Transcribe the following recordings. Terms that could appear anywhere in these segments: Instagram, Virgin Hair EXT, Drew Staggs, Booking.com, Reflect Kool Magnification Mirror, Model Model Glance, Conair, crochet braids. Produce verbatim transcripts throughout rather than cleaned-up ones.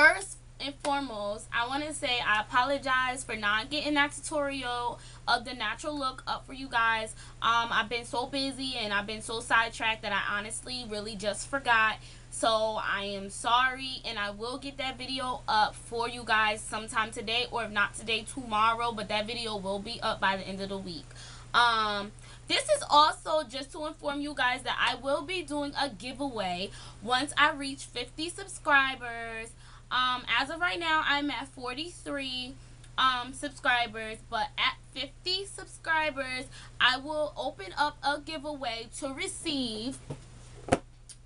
first and foremost, I want to say I apologize for not getting that tutorial of the natural look up for you guys. Um, I've been so busy and I've been so sidetracked that I honestly really just forgot. So I am sorry, and I will get that video up for you guys sometime today, or if not today, tomorrow. But that video will be up by the end of the week. Um, this is also just to inform you guys that I will be doing a giveaway once I reach fifty subscribers. Um, as of right now, I'm at forty-three um, subscribers, but at fifty subscribers, I will open up a giveaway to receive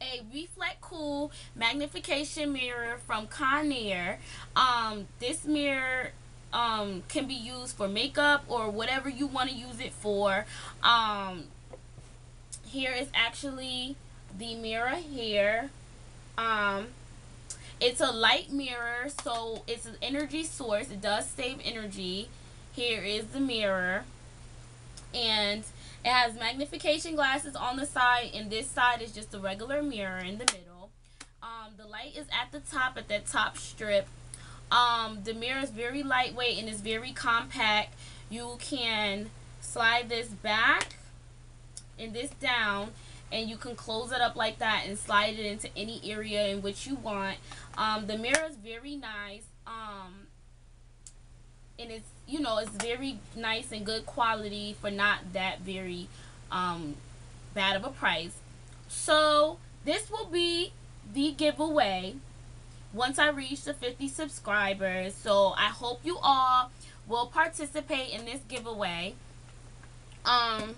a Reflect Kool Magnification Mirror from Conair. Um, this mirror um, can be used for makeup or whatever you want to use it for. Um, here is actually the mirror here. Um... It's a light mirror, so it's an energy source. It does save energy. Here is the mirror. And it has magnification glasses on the side, and this side is just a regular mirror in the middle. Um, the light is at the top, at that top strip. Um, the mirror is very lightweight and it's very compact. You can slide this back and this down, and you can close it up like that and slide it into any area in which you want. Um, the mirror is very nice. Um, and it's, you know, it's very nice and good quality for not that very um, bad of a price. So this will be the giveaway once I reach the fifty subscribers. So I hope you all will participate in this giveaway. Um...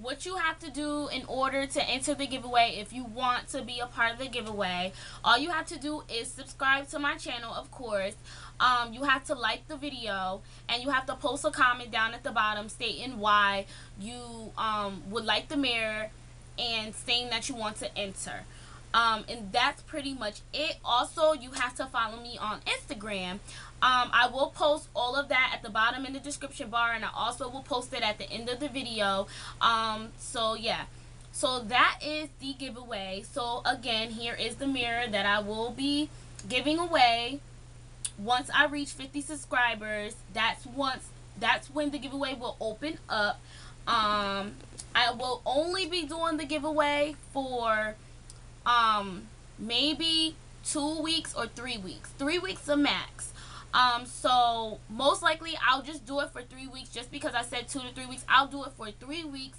What you have to do in order to enter the giveaway, if you want to be a part of the giveaway, all you have to do is subscribe to my channel, of course. Um, you have to like the video, and you have to post a comment down at the bottom stating why you um, would like the mirror and saying that you want to enter. Um, and that's pretty much it. Also, you have to follow me on Instagram. Um, I will post all of that at the bottom in the description bar, and I also will post it at the end of the video. Um, so, yeah. So, that is the giveaway. So, again, here is the mirror that I will be giving away once I reach fifty subscribers. That's once. That's when the giveaway will open up. Um, I will only be doing the giveaway for... Um, maybe two weeks or three weeks. Three weeks the max. Um, so most likely I'll just do it for three weeks just because I said two to three weeks. I'll do it for three weeks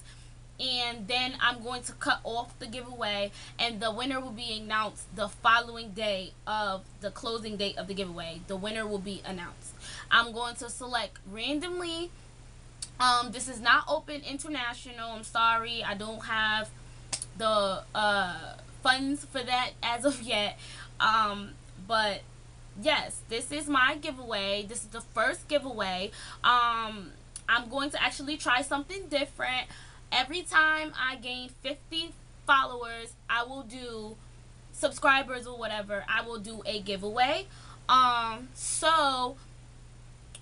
and then I'm going to cut off the giveaway, and the winner will be announced the following day of the closing date of the giveaway. The winner will be announced. I'm going to select randomly. Um, this is not open international. I'm sorry. I don't have the, uh... funds for that as of yet, um but yes, this is my giveaway. This is the first giveaway. um I'm going to actually try something different. Every time I gain fifty followers, I will do subscribers or whatever, I will do a giveaway. Um so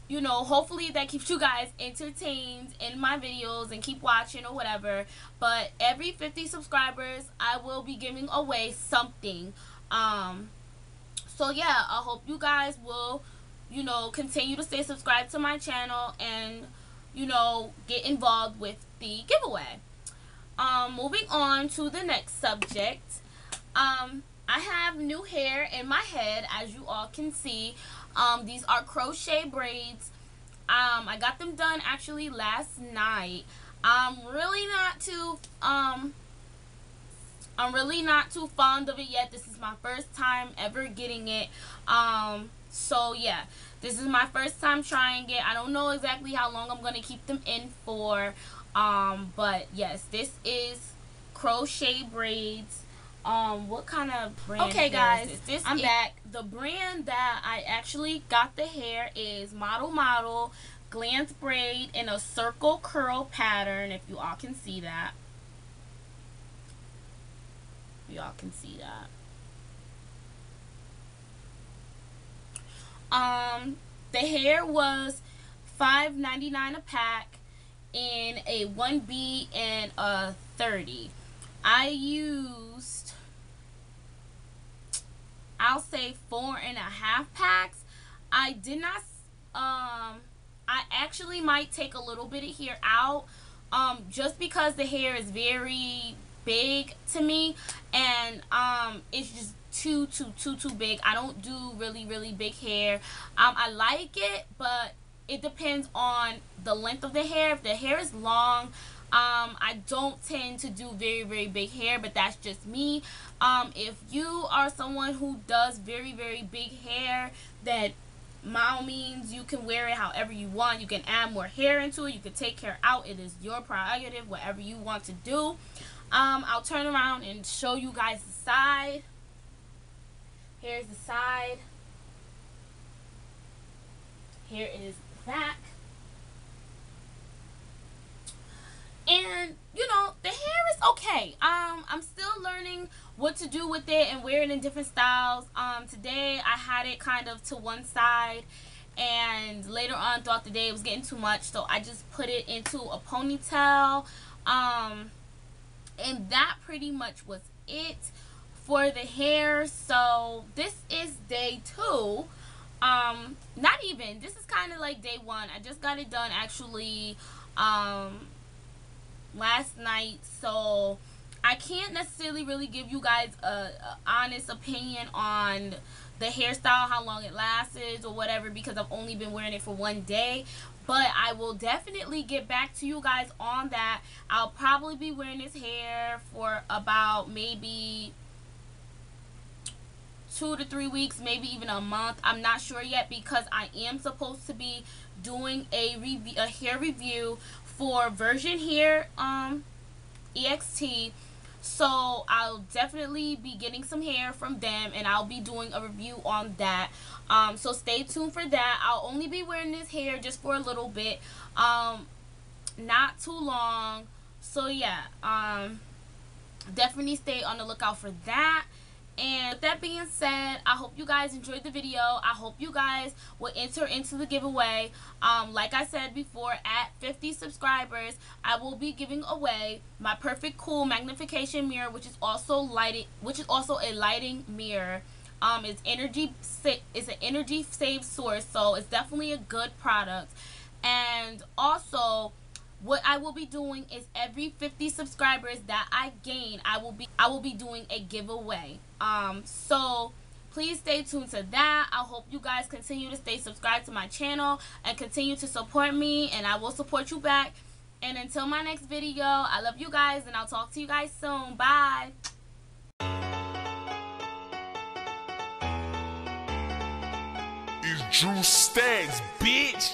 you know, hopefully that keeps you guys entertained in my videos and keep watching or whatever. But every fifty subscribers, I will be giving away something. Um, so, yeah, I hope you guys will, you know, continue to stay subscribed to my channel and, you know, get involved with the giveaway. Um, moving on to the next subject. Um, I have new hair in my head, as you all can see. Um, these are crochet braids. Um, I got them done actually last night. I'm really not too, um, I'm really not too fond of it yet. This is my first time ever getting it. Um, so yeah, this is my first time trying it. I don't know exactly how long I'm going to keep them in for. Um, but yes, this is crochet braids. Um, what kind of brand? Okay, guys, is this? I'm back. The brand that I actually got the hair is Model Model Glance braid in a circle curl pattern. If you all can see that, you all can see that. Um, the hair was five ninety-nine a pack in a one B and a thirty. I used I'll say four and a half packs. I did not, um, I actually might take a little bit of hair out, um, just because the hair is very big to me, and, um, it's just too, too, too, too big. I don't do really, really big hair. Um, I like it, but it depends on the length of the hair. If the hair is long, um I don't tend to do very very big hair, but that's just me. Um if you are someone who does very very big hair, then by all means you can wear it however you want. You can add more hair into it, you can take hair out. It is your prerogative, whatever you want to do. um I'll turn around and show you guys the side. Here's the side, here is the back. And, you know, the hair is okay. Um, I'm still learning what to do with it and wear it in different styles. Um, today, I had it kind of to one side. And later on throughout the day, it was getting too much. So, I just put it into a ponytail. Um, and that pretty much was it for the hair. So, this is day two. Um, not even. This is kind of like day one. I just got it done, actually, um... last night, so I can't necessarily really give you guys a, a honest opinion on the hairstyle, how long it lasts or whatever, because I've only been wearing it for one day. But I will definitely get back to you guys on that. I'll probably be wearing this hair for about maybe two to three weeks, maybe even a month. I'm not sure yet, because I am supposed to be doing a review, a hair review for Virgin Hair um, E X T. So I'll definitely be getting some hair from them, and I'll be doing a review on that. Um, so stay tuned for that. I'll only be wearing this hair just for a little bit, um, not too long. So yeah, um, definitely stay on the lookout for that. And with that being said, I hope you guys enjoyed the video. I hope you guys will enter into the giveaway. Um, like I said before, at fifty subscribers, I will be giving away my Perfect Kool Magnification Mirror, which is also lighted, which is also a lighting mirror. Um, it's energy, it's an energy save source, so it's definitely a good product. And also, what I will be doing is every fifty subscribers that I gain, I will be I will be doing a giveaway. Um, so please stay tuned to that. I hope you guys continue to stay subscribed to my channel and continue to support me, and I will support you back. And until my next video, I love you guys, and I'll talk to you guys soon. Bye. It's Drew Staggs, bitch.